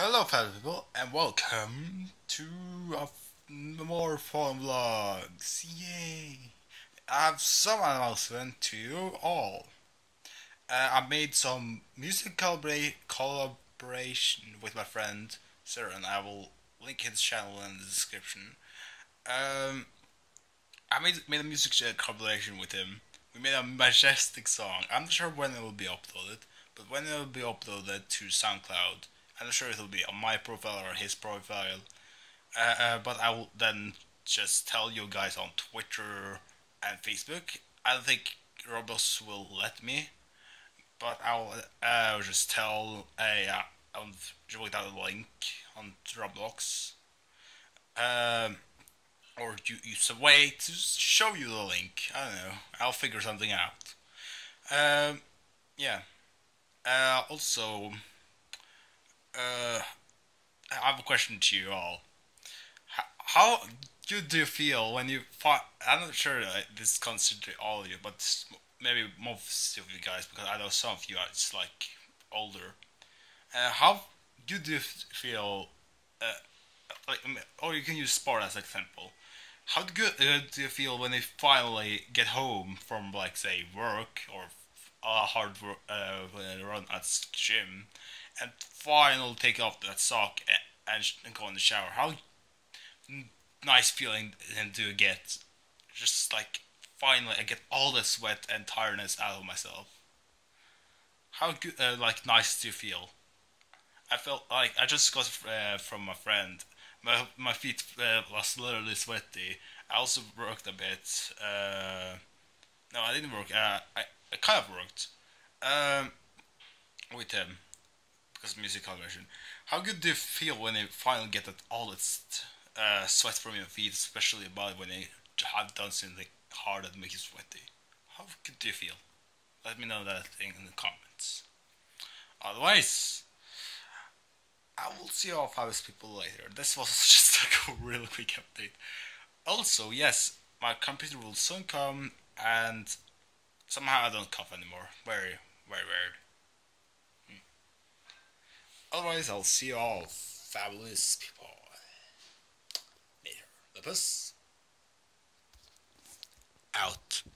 Hello fellow people and welcome to more fun vlogs. Yay! I have some announcement to you all. I made some music collaboration with my friend Serran. I will link his channel in the description. I made a music collaboration with him. We made a majestic song. I'm not sure when it will be uploaded, but when it will be uploaded to SoundCloud, I'm not sure it will be on my profile or his profile, but I will then just tell you guys on Twitter and Facebook. I don't think Lopous will let me, but I'll just tell without a link on Roblox, or use a way to show you the link. I don't know. I'll figure something out. Yeah. Also. I have a question to you all. How good do you feel when you find... I'm not sure this is considered all of you, but maybe most of you guys, because I know some of you are just like older. How good do you feel? Or you can use sport as an example. How good do you feel when you finally get home from, like, say, work or a hard work, run at gym, and finally take off that sock and go in the shower? How nice feeling do you get? Just like, finally I get all the sweat and tiredness out of myself. How good, like, nice do you feel? I felt like I just got from my friend. My feet was literally sweaty. I also worked a bit. No, I didn't work. I kind of worked with him because of music collaboration. How good do you feel when you finally get that all that sweat from your feet, especially about when you have done something hard that makes you sweaty? How good do you feel? Let me know that thing in the comments. Otherwise, I will see all fabulous people later. This was just like a really quick update. Also, yes, my computer will soon come and. Somehow I don't cough anymore. Very, very weird. Otherwise, I'll see you all fabulous people later. Lopous out.